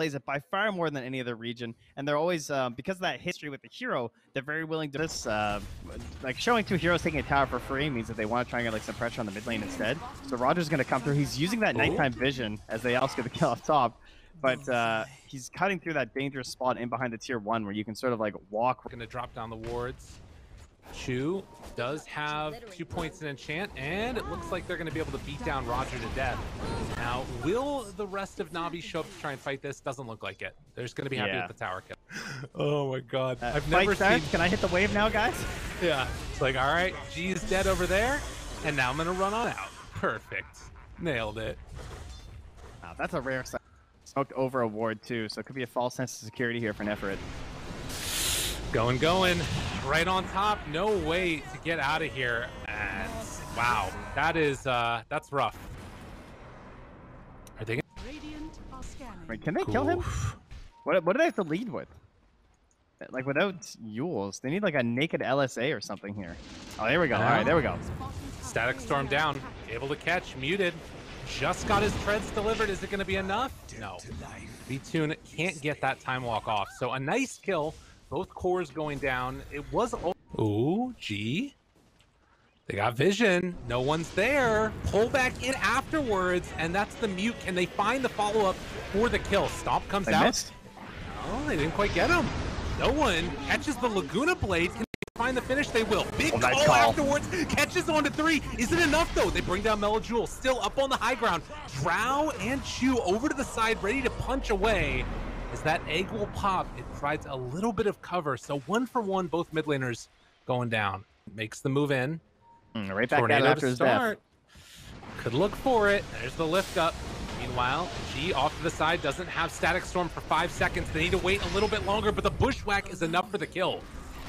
plays it by far more than any other region, and they're always, because of that history with the hero, they're very willing to just, like, showing two heroes taking a tower for free means that they want to try and get, like, some pressure on the mid lane instead. So Roger's going to come through. He's using that nighttime vision as they also get the kill off top, but he's cutting through that dangerous spot in behind the tier 1 where you can sort of, like, walk. Going to drop down the wards. Chu does have 2 points in enchant, and it looks like they're going to be able to beat down Roger to death. Now, will the rest of Na'Vi show up to try and fight this? Doesn't look like it. They're just going to be happy with the tower kill. Oh my god. I've never seen... Can I hit the wave now, guys? Yeah. It's like, all right, G is dead over there, and now I'm going to run on out. Perfect. Nailed it. Wow, that's a rare sight. Smoked over a ward, too, so it could be a false sense of security here for Nefrit. Going. Right on top, no way to get out of here, and wow, that is that's rough. Are they gonna... Wait, can they kill him? What do they have to lead with? Like, without Yules, they need like a naked LSA or something here. Oh, there we go. All right, there we go. Static storm down, able to catch, muted. Just got his treads delivered. Is it going to be enough? No. V-Tune can't get that time walk off. So a nice kill. Both cores going down. It was... Ooh, G. They got vision. No one's there. Pull back in afterwards, and that's the mute. Can they find the follow-up for the kill? Stomp comes out. Missed. Oh, they didn't quite get him. No one catches the Laguna Blade. Can they find the finish? They will. Big call afterwards. Catches on to 3. Is it enough, though? They bring down Mellow Jewel. Still up on the high ground. Drow and Chu over to the side, ready to punch away. As that egg will pop, it provides a little bit of cover. So 1-for-1, both mid laners going down. Makes the move in. Right back after his death. Could look for it. There's the lift up. Meanwhile, G off to the side doesn't have Static Storm for 5 seconds. They need to wait a little bit longer, but the Bushwhack is enough for the kill.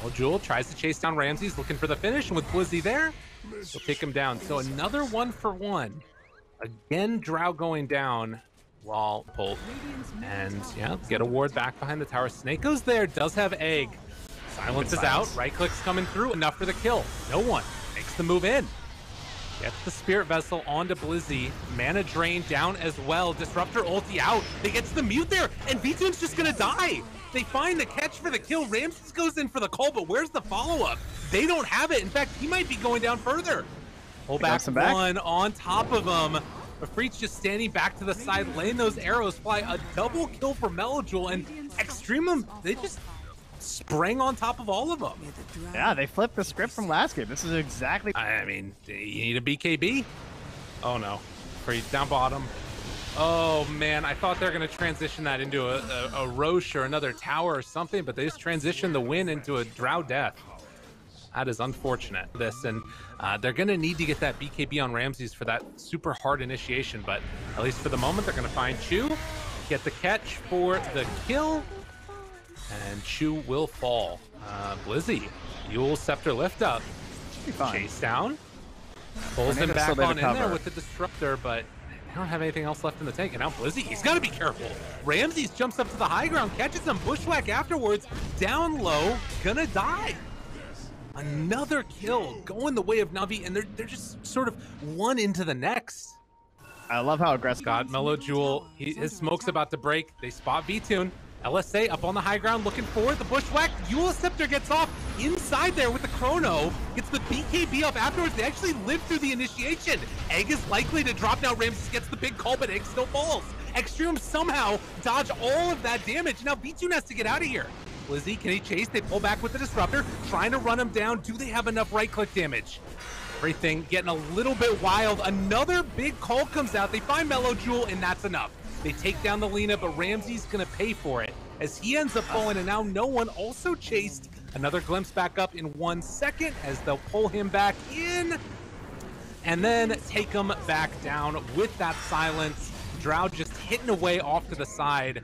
Well, Jewel tries to chase down RAMZES, looking for the finish, and with Blizzy there, he'll take him down. So another 1-for-1. Again, Drow going down. Wall pulled, and yeah, get a ward back behind the tower. Snakeo's there, does have egg. Silence is out, right click's coming through, enough for the kill. No one makes the move in. Gets the Spirit Vessel onto Blizzy. Mana drain down as well. Disruptor ulti out. They gets the mute there, and V-Tune's just gonna die. They find the catch for the kill. RAMZES goes in for the call, but where's the follow-up? They don't have it. In fact, he might be going down further. Pull back one on top of him. But Freak's just standing back to the side, letting those arrows fly. A double kill for Mellow Jewel, and Extremum, they just sprang on top of all of them. Yeah, they flipped the script from last game. This is exactly... I mean, you need a BKB? Oh, no. Freak down bottom. Oh, man, I thought they were going to transition that into a Roche or another tower or something, but they just transitioned the win into a Drow death. That is unfortunate. This, and they're going to need to get that BKB on RAMZES for that super hard initiation, but at least for the moment, they're going to find Chu, get the catch for the kill, and Chu will fall. Blizzy, Yule Scepter lift up, chase down, pulls him back on in there with the Disruptor, but they don't have anything else left in the tank, and now Blizzy, he's got to be careful. RAMZES jumps up to the high ground, catches him, Bushwhack afterwards, down low, gonna die. Another kill going the way of Na'Vi, and they're just sort of one into the next. I love how aggressive. Got Mellow Jewel. His smoke's about to break. They spot V-Tune. LSA up on the high ground looking for the Bushwhack. Yule Scepter gets off inside there with the Chrono. Gets the BKB off afterwards. They actually live through the initiation. Egg is likely to drop now. RAMZES gets the big call, but Egg still falls. Extreme somehow dodge all of that damage. Now V-Tune has to get out of here. Blizzy, can he chase? They pull back with the Disruptor, trying to run him down. Do they have enough right-click damage? Everything getting a little bit wild. Another big call comes out. They find Mellow Jewel, and that's enough. They take down the Lina, but RAMZES going to pay for it as he ends up falling, and now no one also chased. Another glimpse back up in 1 second as they'll pull him back in and then take him back down with that silence. Drow just hitting away off to the side.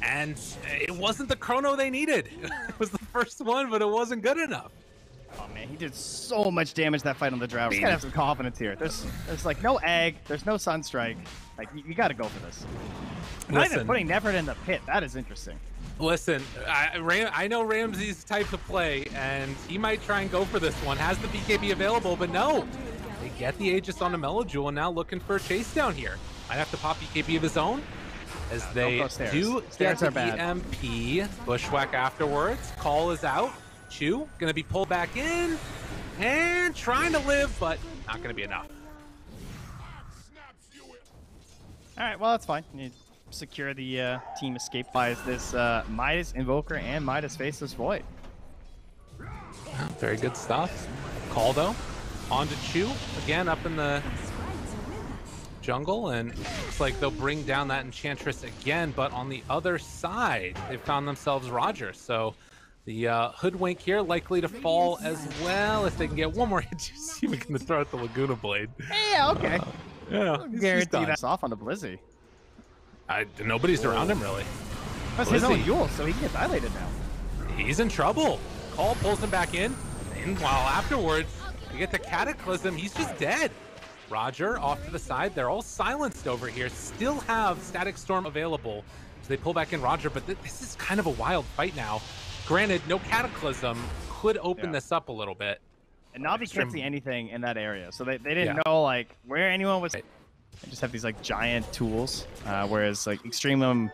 And it wasn't the Chrono they needed. It was the first one, but it wasn't good enough. Oh, man, he did so much damage that fight on the Drow. You gotta have some confidence here. There's like no egg, there's no Sunstrike. Like, you gotta go for this. Not even putting Nefrit in the pit. That is interesting. Listen, I know RAMZES' type of play, and he might try and go for this one. Has the BKB available, but no. They get the Aegis on the Mellow Jewel, and now looking for a chase down here. Might have to pop BKB of his own. as they do get the EMP. Bushwhack afterwards. Call is out. Chu gonna be pulled back in and trying to live, but not gonna be enough. All right, well, that's fine. You secure the team escape by this Midas Invoker and Midas Faceless Void. Very good stuff. Call, though, on to Chu again up in the jungle, and looks like they'll bring down that Enchantress again, but on the other side, they found themselves Roger. So the Hoodwink here likely to fall as well if they can get one more hit. You see, we can throw out the Laguna Blade. Yeah, okay. Yeah, guarantee that's off on the Blizzy. Nobody's around him, really. That's his own Yule, so he can get dilated now. He's in trouble. Call pulls him back in, and while afterwards, we get the Cataclysm. He's just dead. Roger off to the side. They're all silenced over here. Still have Static Storm available. So they pull back in Roger, but this is kind of a wild fight now. Granted, no Cataclysm. Could open this up a little bit. And Na'Vi can't see anything in that area, so they didn't know like where anyone was. They just have these like giant tools, whereas like Extremum,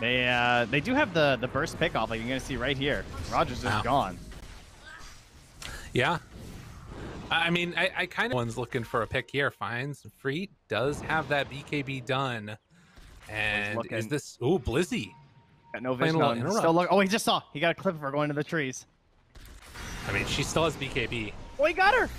they do have the burst pickoff, like you're gonna see right here. Roger's just gone. Yeah, I mean, I kind of one's looking for a pick here. Finds Free does have that BKB done, and is this Blizzy? Got no vision on. Still look. Oh, he just saw. He got a clip of her going to the trees. I mean, she still has BKB. Oh, he got her!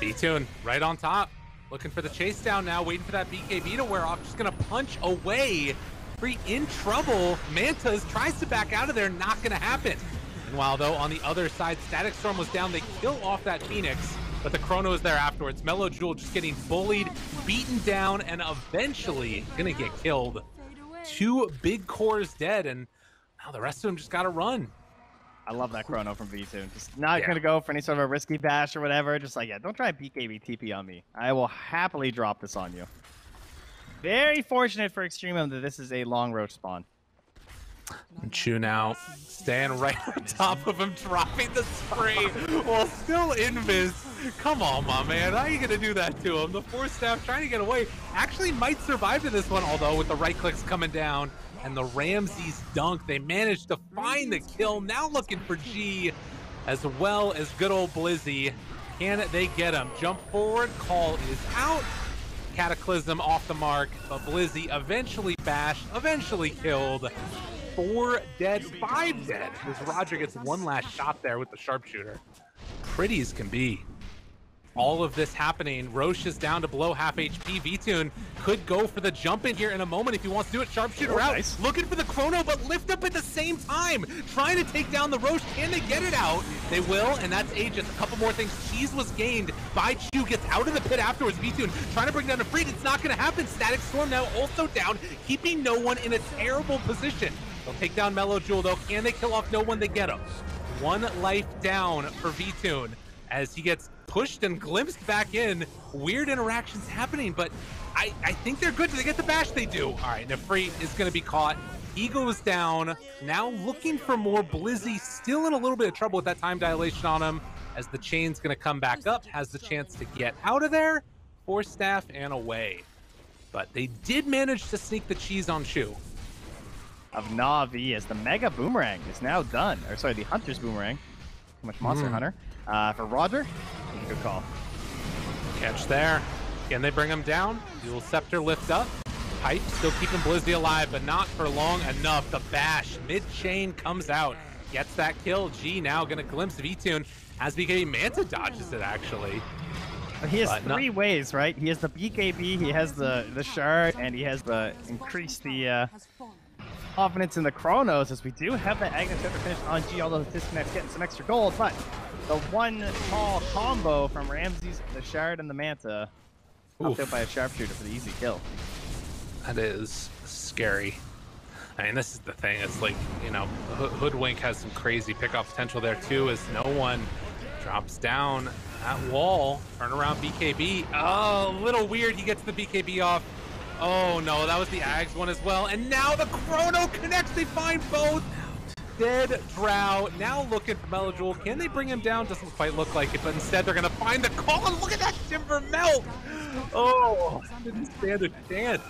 V-Tune, right on top. Looking for the chase down now, waiting for that BKB to wear off. Just gonna punch away. Free in trouble. Mantas tries to back out of there, not gonna happen. Meanwhile, though, on the other side, Static Storm was down. They kill off that Phoenix, but the Chrono is there afterwards. Mellow Jewel just getting bullied, beaten down, and eventually gonna get killed. Two big cores dead, and now the rest of them just gotta run. I love that Chrono from V-Tune. Just not going to go for any sort of a risky bash or whatever. Just like, yeah, don't try BKB TP on me. I will happily drop this on you. Very fortunate for Extremum that this is a long roach spawn. And Chu now staying right on top of him, dropping the spray while still invis. Come on, my man. How are you going to do that to him? The force staff trying to get away actually might survive to this one, although with the right clicks coming down. And the RAMZES dunk, they managed to find the kill. Now looking for G, as well as good old Blizzy. Can they get him? Jump forward, Call is out. Cataclysm off the mark, but Blizzy eventually bashed, eventually killed. 4 dead, 5 dead, as Roger gets one last shot there with the sharpshooter. Pretty as can be. All of this happening. Roche is down to below half HP. V-Tune could go for the jump in here in a moment if he wants to do it. Sharpshooter out. Nice. Looking for the Chrono, but lift up at the same time. Trying to take down the Roche. Can they get it out? They will, and that's Aegis. A couple more things. Cheese was gained by Chu. Gets out of the pit afterwards. V-Tune trying to bring down a Freak. It's not going to happen. Static Storm now also down, keeping no one in a terrible position. They'll take down Mellow Jewel, though. Can they kill off no one? They get him. One life down for V-Tune as he gets pushed and glimpsed back in. Weird interactions happening, but I think they're good. Do they get the bash? They do. All right, Nefrit is going to be caught. He goes down. Now looking for more. Blizzy still in a little bit of trouble with that time dilation on him, as the chain's going to come back up, has the chance to get out of there. Force staff and away. But they did manage to sneak the cheese on Chu. Of Na'Vi, as the Mega Boomerang is now done. Or sorry, the Hunter's Boomerang. How much Monster Hunter? For Roger, good call. Catch there. Can they bring him down? Dual Scepter lift up. Pipe still keeping Blizzy alive, but not for long enough. The bash mid-chain comes out. Gets that kill. G now going to glimpse V-Tune as BKB. Manta dodges it, actually. He has three ways, right? He has the BKB, he has the shard, and he has the increase the confidence in the Chronos, as we do have that Agnes to finish on G, although the disconnect's getting some extra gold, but the one tall combo from RAMZES, the shard, and the Manta, knocked out by a sharpshooter for the easy kill. That is scary. I mean, this is the thing. It's like, you know, Hoodwink has some crazy pickoff potential there too, as no one drops down that wall. Turn around BKB. Oh, a little weird. He gets the BKB off. Oh no, that was the Ags one as well. And now the Chrono connects. They find both. Dead Drow now looking for Mellow Jewel. Can they bring him down? Doesn't quite look like it, but instead they're going to find the call. And look at that Timber melt. Oh, didn't stand a chance.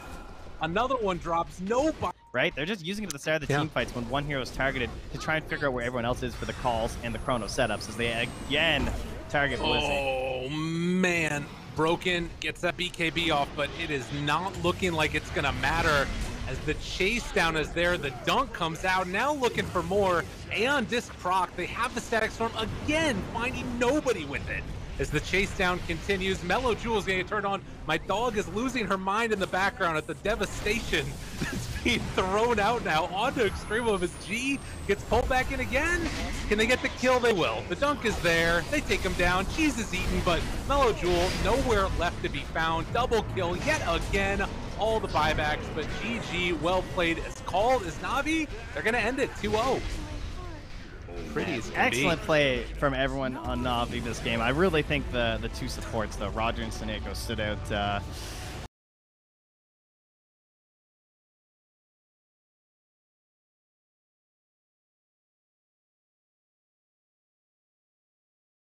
Another one drops, nobody. Right? They're just using it at the start of the team fights when one hero is targeted to try and figure out where everyone else is for the calls and the chrono setups as they again target Blizzy. Oh, man. Broken gets that BKB off, but it is not looking like it's going to matter as the chase down is there. The dunk comes out, now looking for more. Aeon Disc proc, they have the Static Storm again, finding nobody with it. As the chase down continues, Mellow Jewel's getting turned on. My dog is losing her mind in the background at the devastation that's being thrown out now onto Extremum as G gets pulled back in again. Can they get the kill? They will. The dunk is there. They take him down. Cheese is eaten, but Mellow Jewel nowhere left to be found. Double kill yet again. All the buybacks, but GG, well played. As called as Na'Vi, they're going to end it 2-0. Excellent play from everyone on Na'Vi this game. I really think the two supports, though, Roger and Sineko, stood out